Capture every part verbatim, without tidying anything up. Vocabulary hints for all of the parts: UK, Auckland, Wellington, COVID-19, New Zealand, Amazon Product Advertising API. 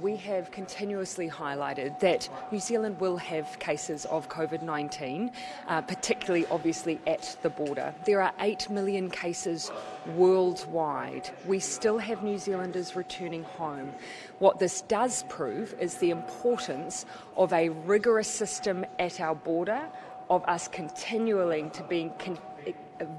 We have continuously highlighted that New Zealand will have cases of COVID nineteen, uh, particularly obviously at the border. There are eight million cases worldwide. We still have New Zealanders returning home. What this does prove is the importance of a rigorous system at our border, of us continuing to be con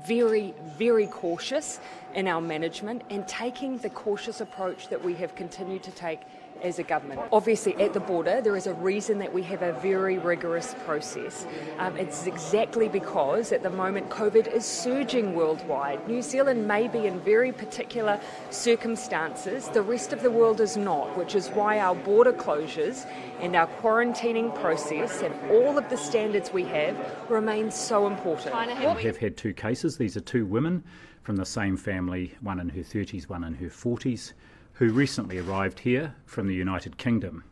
very, very cautious in our management and taking the cautious approach that we have continued to take as a government. Obviously at the border there is a reason that we have a very rigorous process. Um, it's exactly because at the moment COVID is surging worldwide. New Zealand may be in very particular circumstances, the rest of the world is not, which is why our border closures and our quarantining process and all of the standards we have remain so important. We have had two cases. These are two women from the same family, one in her thirties, one in her forties, who recently arrived here from the United Kingdom.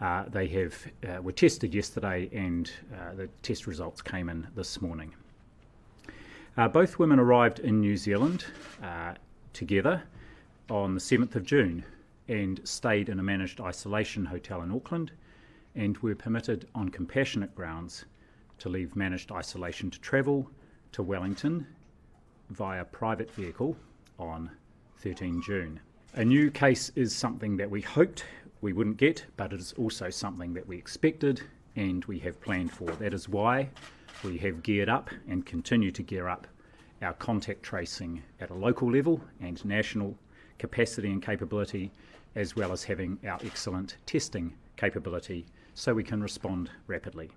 Uh, they have uh, were tested yesterday and uh, the test results came in this morning. Uh, both women arrived in New Zealand uh, together on the seventh of June and stayed in a managed isolation hotel in Auckland and were permitted on compassionate grounds to leave managed isolation to travel to Wellington via private vehicle on thirteenth of June. A new case is something that we hoped we wouldn't get, but it is also something that we expected and we have planned for. That is why we have geared up and continue to gear up our contact tracing at a local level and national capacity and capability, as well as having our excellent testing capability so we can respond rapidly.